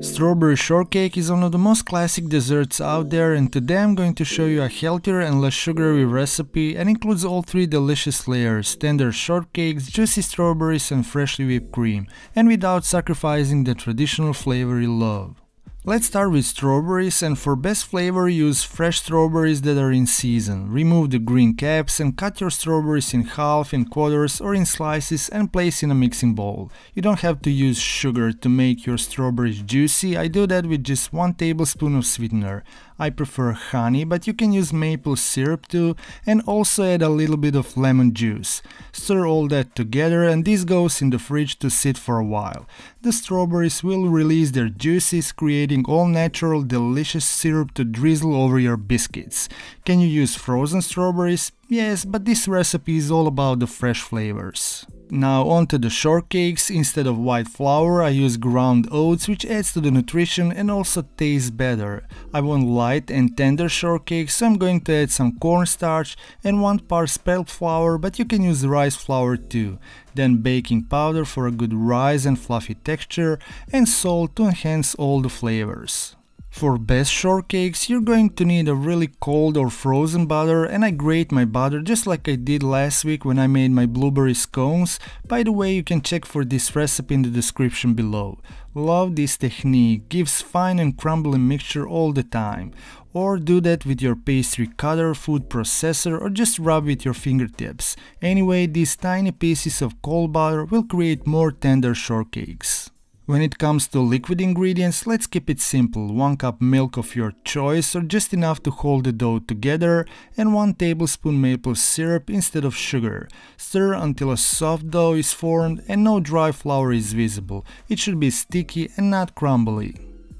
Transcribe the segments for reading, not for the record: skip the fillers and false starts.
Strawberry shortcake is one of the most classic desserts out there, and today I'm going to show you a healthier and less sugary recipe and includes all three delicious layers: tender shortcakes, juicy strawberries and freshly whipped cream, and without sacrificing the traditional flavor you love. Let's start with strawberries, and for best flavor use fresh strawberries that are in season. Remove the green caps and cut your strawberries in half, in quarters or in slices and place in a mixing bowl. You don't have to use sugar to make your strawberries juicy. I do that with just 1 tablespoon of sweetener. I prefer honey, but you can use maple syrup too, and also add a little bit of lemon juice. Stir all that together and this goes in the fridge to sit for a while. The strawberries will release their juices, creating all-natural delicious syrup to drizzle over your biscuits. Can you use frozen strawberries? Yes, but this recipe is all about the fresh flavors. Now onto the shortcakes. Instead of white flour I use ground oats, which adds to the nutrition and also tastes better. I want light and tender shortcakes, so I'm going to add some cornstarch and 1 part spelt flour, but you can use rice flour too. Then baking powder for a good rise and fluffy texture, and salt to enhance all the flavors. For best shortcakes you're going to need a really cold or frozen butter, and I grate my butter just like I did last week when I made my blueberry scones. By the way, you can check for this recipe in the description below. Love this technique, gives fine and crumbly mixture all the time. Or do that with your pastry cutter, food processor, or just rub with your fingertips. Anyway, these tiny pieces of cold butter will create more tender shortcakes. When it comes to liquid ingredients, let's keep it simple. 1 cup milk of your choice or just enough to hold the dough together, and 1 tablespoon maple syrup instead of sugar. Stir until a soft dough is formed and no dry flour is visible. It should be sticky and not crumbly.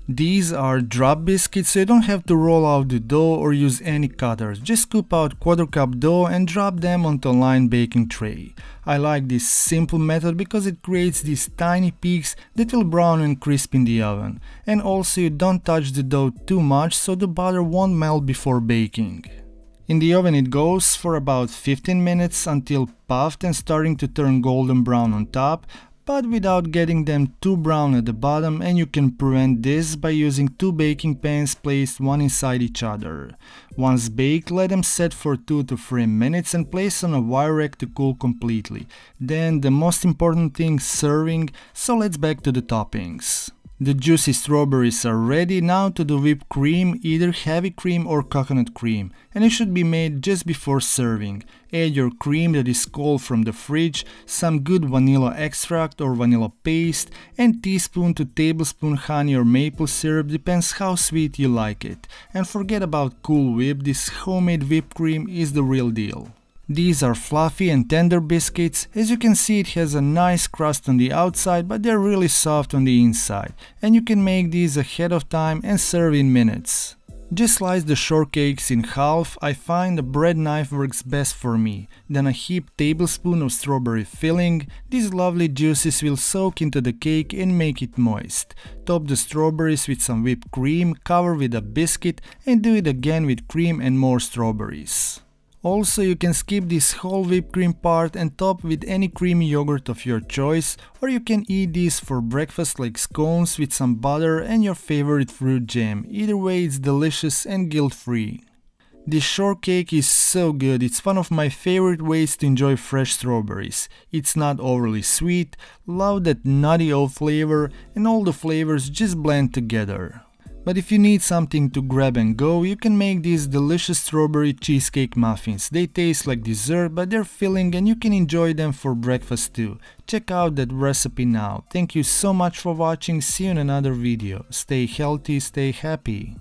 These are drop biscuits, so you don't have to roll out the dough or use any cutters. Just scoop out 1/4 cup dough and drop them onto a lined baking tray. I like this simple method because it creates these tiny peaks that will brown and crisp in the oven. And also you don't touch the dough too much so the butter won't melt before baking. In the oven it goes for about 15 minutes until puffed and starting to turn golden brown on top, but without getting them too brown at the bottom, and you can prevent this by using 2 baking pans placed one inside each other. Once baked, let them set for 2 to 3 minutes and place on a wire rack to cool completely. Then the most important thing, serving, so let's back to the toppings. The juicy strawberries are ready. Now to the whipped cream, either heavy cream or coconut cream, and it should be made just before serving. Add your cream that is cold from the fridge, some good vanilla extract or vanilla paste, and teaspoon to tablespoon honey or maple syrup, depends how sweet you like it. And forget about Cool Whip, this homemade whipped cream is the real deal. These are fluffy and tender biscuits. As you can see, it has a nice crust on the outside, but they're really soft on the inside. And you can make these ahead of time and serve in minutes. Just slice the shortcakes in half. I find a bread knife works best for me. Then a heaped tablespoon of strawberry filling. These lovely juices will soak into the cake and make it moist. Top the strawberries with some whipped cream, cover with a biscuit and do it again with cream and more strawberries. Also, you can skip this whole whipped cream part and top with any creamy yogurt of your choice, or you can eat these for breakfast like scones with some butter and your favorite fruit jam. Either way, it's delicious and guilt-free. This shortcake is so good, it's one of my favorite ways to enjoy fresh strawberries. It's not overly sweet, love that nutty oat flavor, and all the flavors just blend together. But if you need something to grab and go, you can make these delicious strawberry cheesecake muffins. They taste like dessert, but they're filling and you can enjoy them for breakfast too. Check out that recipe now. Thank you so much for watching. See you in another video. Stay healthy, stay happy.